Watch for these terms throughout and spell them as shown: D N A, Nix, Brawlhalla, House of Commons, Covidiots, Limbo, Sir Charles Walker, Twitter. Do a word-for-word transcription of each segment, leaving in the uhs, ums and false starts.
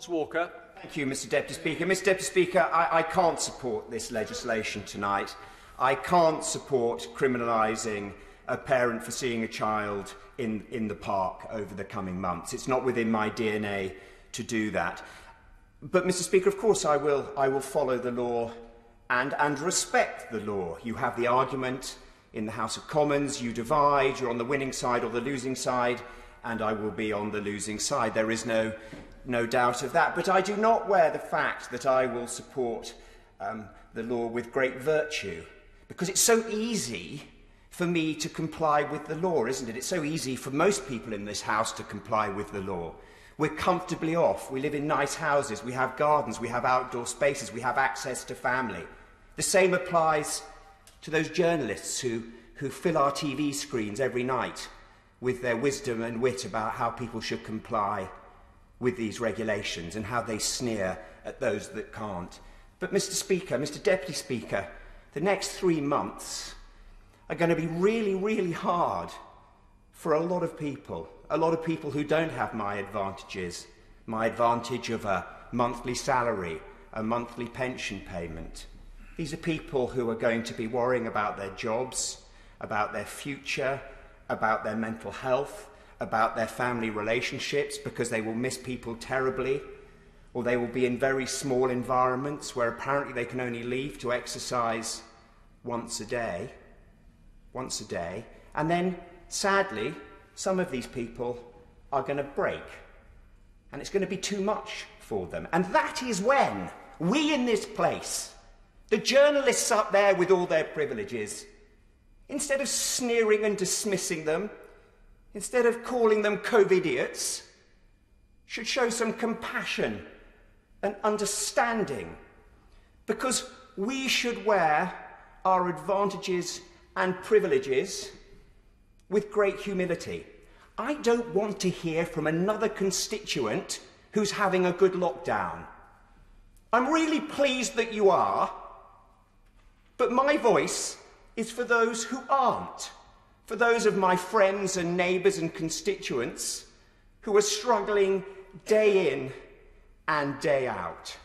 Mister Walker. Thank you, Mister Deputy Speaker. Mister Deputy Speaker, I, I can't support this legislation tonight. I can't support criminalising a parent for seeing a child in, in the park over the coming months. It's not within my D N A to do that. But, Mister Speaker, of course I will, I will follow the law and, and respect the law. You have the argument in the House of Commons, you divide, you're on the winning side or the losing side, and I will be on the losing side. There is no, no doubt of that. But I do not wear the fact that I will support um, the law with great virtue, because it's so easy for me to comply with the law, isn't it? It's so easy for most people in this House to comply with the law. We're comfortably off. We live in nice houses. We have gardens. We have outdoor spaces. We have access to family. The same applies to those journalists who, who fill our T V screens every night with their wisdom and wit about how people should comply with these regulations and how they sneer at those that can't. But, Mister Speaker, Mister Deputy Speaker, the next three months are going to be really, really hard for a lot of people. A lot of people who don't have my advantages, my advantage of a monthly salary, a monthly pension payment. These are people who are going to be worrying about their jobs, about their future, about their mental health, about their family relationships, because they will miss people terribly, or they will be in very small environments where apparently they can only leave to exercise once a day, once a day, and then, sadly, some of these people are going to break, and it's going to be too much for them. And that is when we in this place, the journalists up there with all their privileges, instead of sneering and dismissing them, instead of calling them Covidiots, should show some compassion and understanding, because we should wear our advantages and privileges with great humility. I don't want to hear from another constituent who's having a good lockdown. I'm really pleased that you are, but my voice is for those who aren't, for those of my friends and neighbours and constituents who are struggling day in and day out,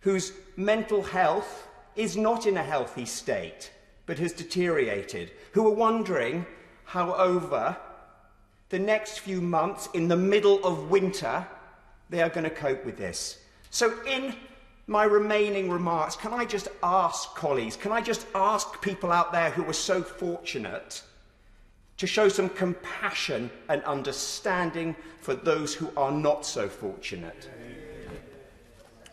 whose mental health is not in a healthy state but has deteriorated, who are wondering how over the next few months, in the middle of winter, they are going to cope with this. So in my remaining remarks, can I just ask colleagues, can I just ask people out there who were so fortunate to show some compassion and understanding for those who are not so fortunate?